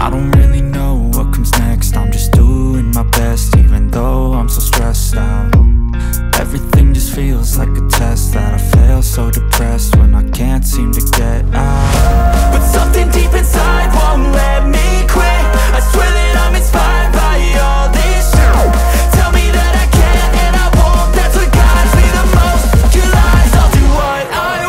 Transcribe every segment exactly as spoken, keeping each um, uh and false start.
I don't really know what comes next, I'm just doing my best, even though I'm so stressed out. Everything just feels like a test that I fail, so depressed when I can't seem to get out. But something deep inside won't let me quit, I swear that I'm inspired by all this shit. Tell me that I can and I won't, that's what guides me the most. You lies, I'll do what I want.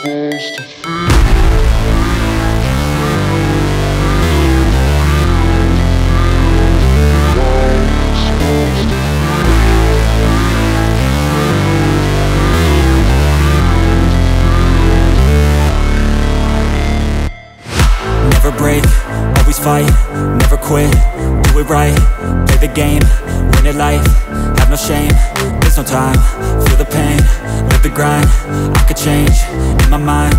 supposed to feel. Never break, always fight, never quit, do it right, play the game, win it life, have no shame, there's no time, feel the pain, live the grind, I could change, in my mind,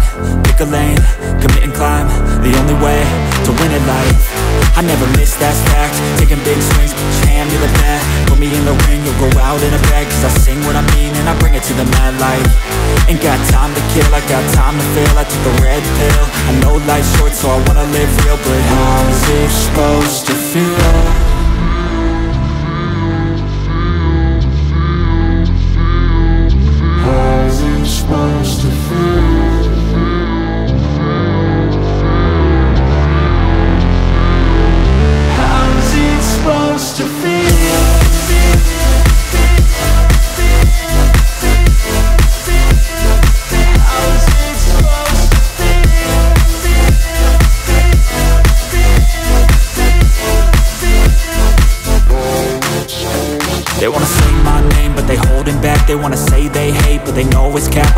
pick a lane, commit and climb, the only way to win it life. I never miss, that fact, taking big swings, jam, you're the bat, put me in the ring, you'll go out in a bag, cause I sing what I mean and I bring it to the mad light. Ain't got time to kill, I got time to feel, I took a red pill, I know life's short so I wanna live real, but how's it supposed to feel? They wanna say my name, but they holding back. They wanna say they hate, but they know it's cap.